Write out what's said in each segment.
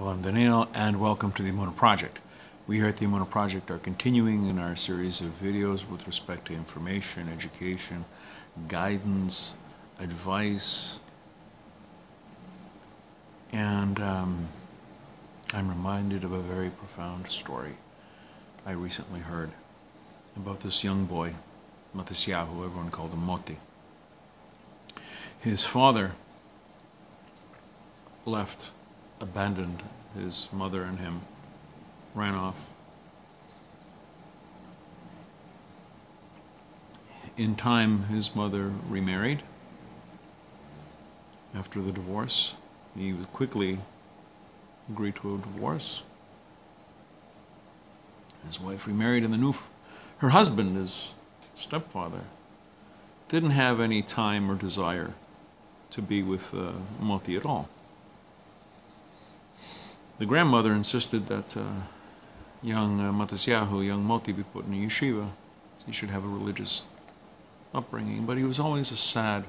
Hello, I'm Daniel, and welcome to the Emunah Project. We here at the Emunah Project are continuing in our series of videos with respect to information, education, guidance, advice, and I'm reminded of a very profound story I recently heard about this young boy, Matityahu, everyone called him Moti. His father left, abandoned his mother and him, ran off. In time, his mother remarried. After the divorce, he quickly agreed to a divorce. His wife remarried, and her husband, his stepfather, didn't have any time or desire to be with Moti at all. The grandmother insisted that young Moti, be put in a yeshiva. He should have a religious upbringing, but he was always a sad,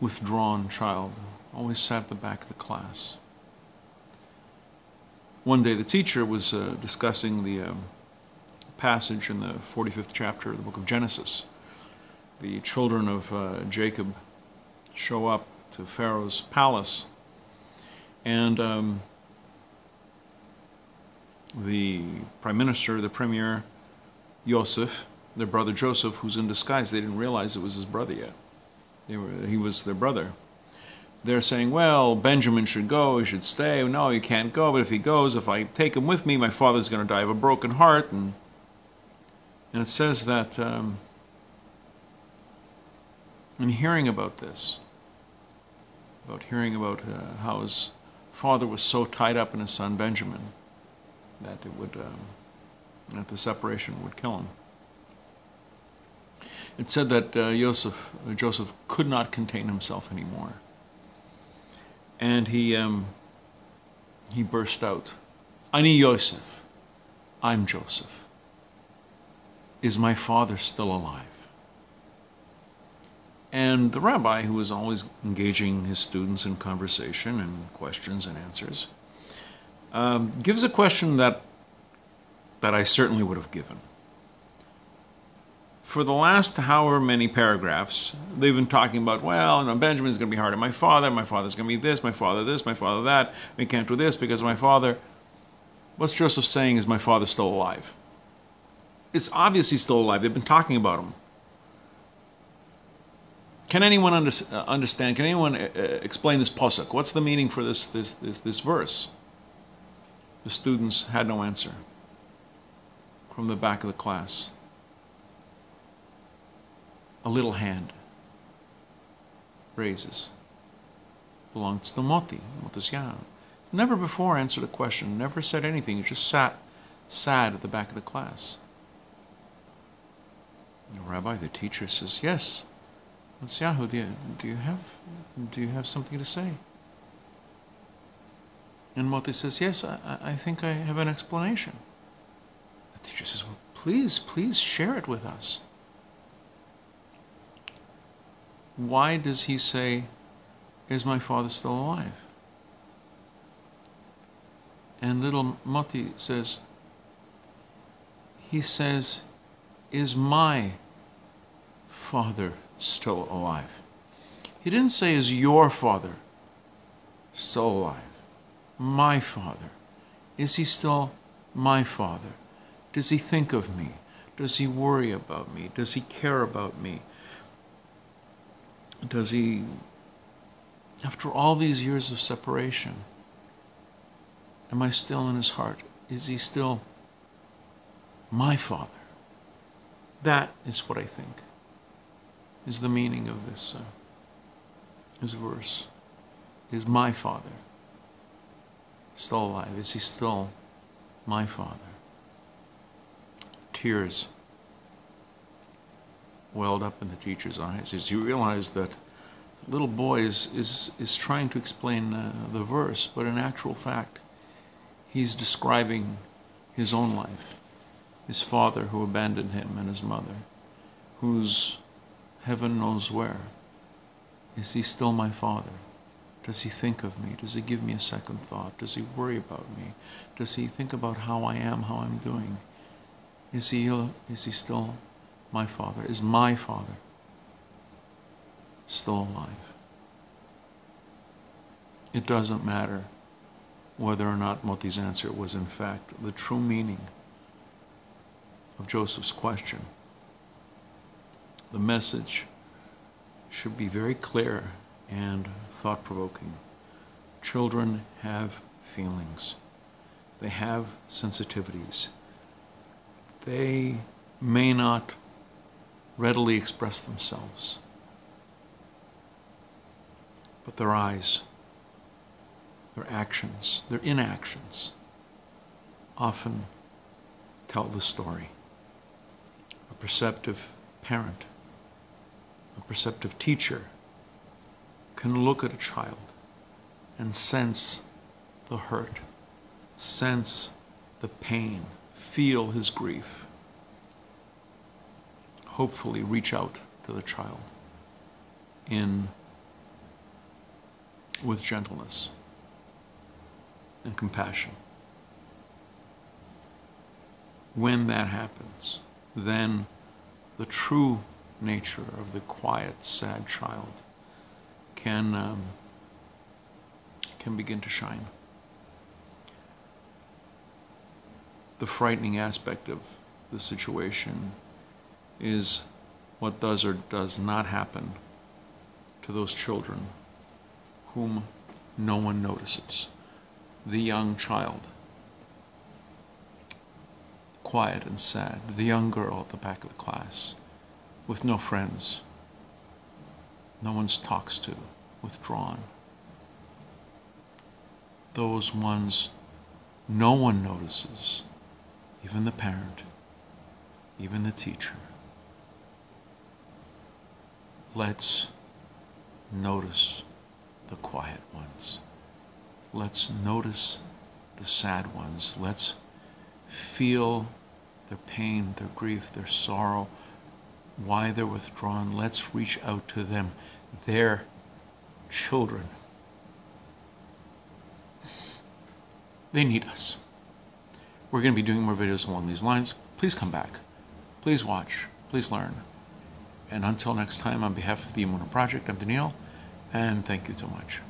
withdrawn child, always sat at the back of the class. One day the teacher was discussing the passage in the 45th chapter of the book of Genesis. The children of Jacob show up to Pharaoh's palace, and the prime minister, the premier, Yosef, their brother Joseph, who's in disguise. They didn't realize it was his brother yet. He was their brother. They're saying, well, Benjamin should go, he should stay. No, he can't go, but if he goes, if I take him with me, my father's going to die of a broken heart. And it says that in hearing about this, how his father was so tied up in his son Benjamin, that it would, that the separation would kill him. It said that Joseph could not contain himself anymore, and he burst out, "Ani Yosef, I'm Joseph. Is my father still alive?" And the rabbi, who was always engaging his students in conversation and questions and answers, gives a question that I certainly would have given. For the last however many paragraphs, they've been talking about, well, you know, Benjamin's going to be hard on my father's going to be this, my father that, we can't do this because of my father. What's Joseph saying is, my father's still alive. It's obviously still alive. They've been talking about him. Can anyone understand? Can anyone explain this pasuk? What's the meaning for this verse? The students had no answer from the back of the class. A little hand raises. Belongs to Moti, Matityahu. He's never before answered a question, never said anything. He just sat sad at the back of the class. And the rabbi, the teacher, says, "Yes, Matityahu, do you have something to say?" And Moti says, "Yes, I think I have an explanation." The teacher says, "Well, please share it with us. Why does he say, 'Is my father still alive?'" And little Moti says, he says, "Is my father still alive?" He didn't say, "Is your father still alive?" My father. Is he still my father? Does he think of me? Does he worry about me? Does he care about me? Does he, after all these years of separation, am I still in his heart? Is he still my father? That is what I think is the meaning of this verse. Is my father still alive? Is he still my father? Tears welled up in the teacher's eyes as he realized that the little boy is trying to explain the verse, but in actual fact, he's describing his own life, his father who abandoned him and his mother, who's heaven knows where. Is he still my father? Does he think of me? Does he give me a second thought? Does he worry about me? Does he think about how I am, how I'm doing? Is he still my Father? Is my Father still alive? It doesn't matter whether or not Moti's answer was in fact the true meaning of Joseph's question. The message should be very clear and thought-provoking. Children have feelings. They have sensitivities. They may not readily express themselves, but their eyes, their actions, their inactions often tell the story. A perceptive parent, a perceptive teacher can look at a child and sense the hurt, sense the pain, feel his grief, hopefully reach out to the child with gentleness and compassion. When that happens, then the true nature of the quiet, sad child can begin to shine. The frightening aspect of the situation is what does or does not happen to those children whom no one notices. The young child, quiet and sad, the young girl at the back of the class, with no friends, no one talks to, withdrawn. Those ones no one notices, even the parent, even the teacher. Let's notice the quiet ones. Let's notice the sad ones. Let's feel their pain, their grief, their sorrow, why they're withdrawn. Let's reach out to them. They're children. They need us. We're going to be doing more videos along these lines. Please come back. Please watch. Please learn. And until next time, on behalf of the Emunah Project, I'm Daniel, and thank you so much.